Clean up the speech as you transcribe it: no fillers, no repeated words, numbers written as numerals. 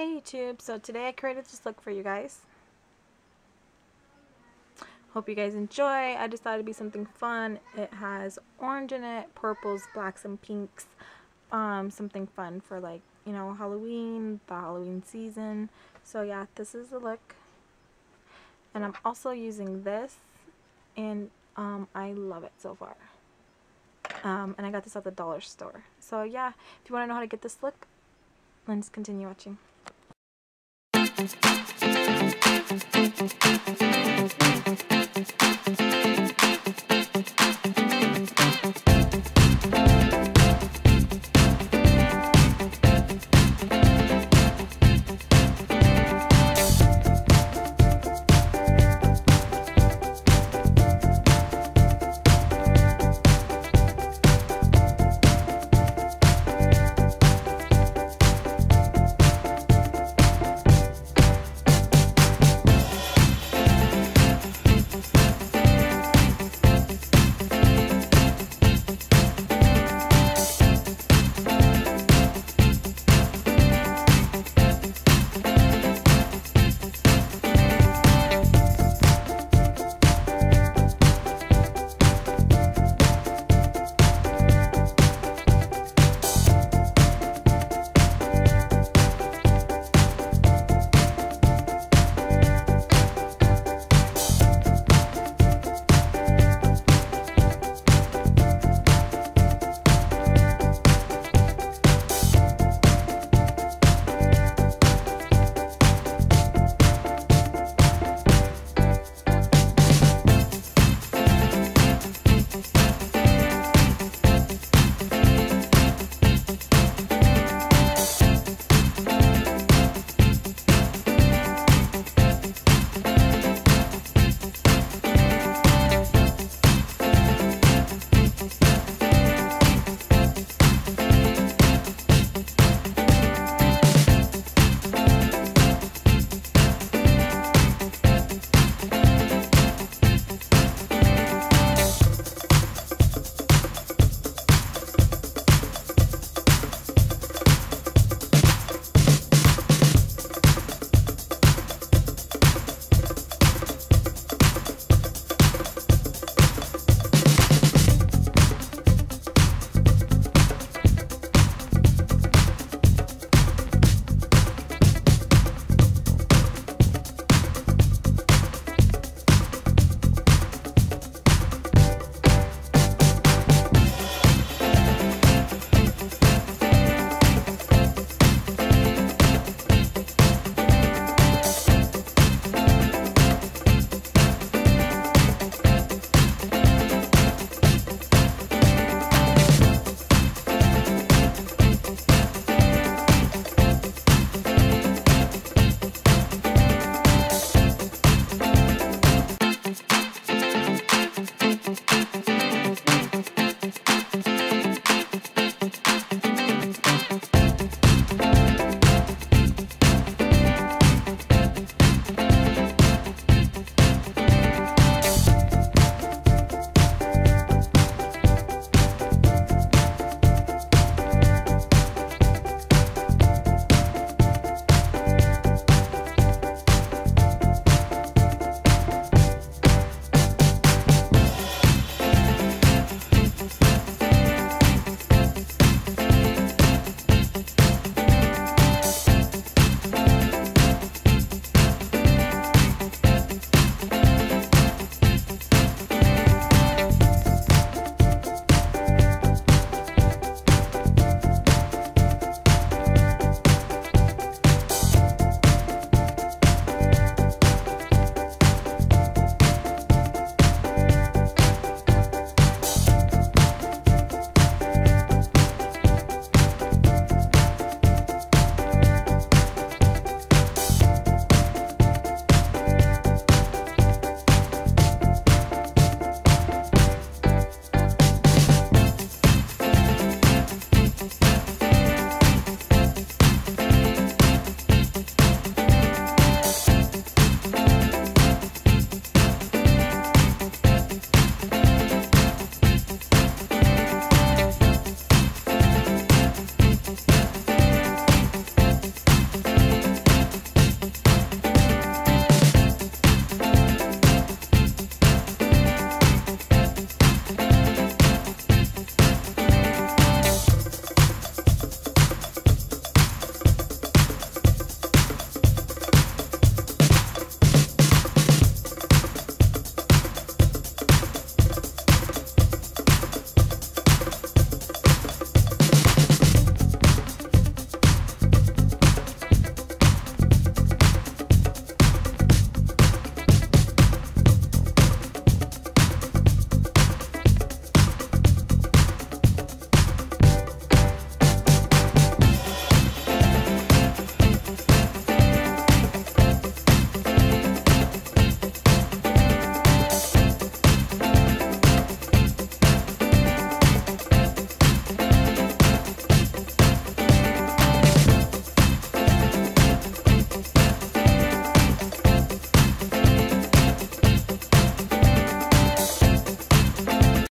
Hey YouTube, so today I created this look for you guys. Hope you guys enjoy. I just thought it'd be something fun. It has orange in it, purples, blacks, and pinks. Something fun for, like, you know, Halloween, the Halloween season. So yeah, this is the look. And I'm also using this, and I love it so far. And I got this at the dollar store. So yeah, if you want to know how to get this look, let's continue watching.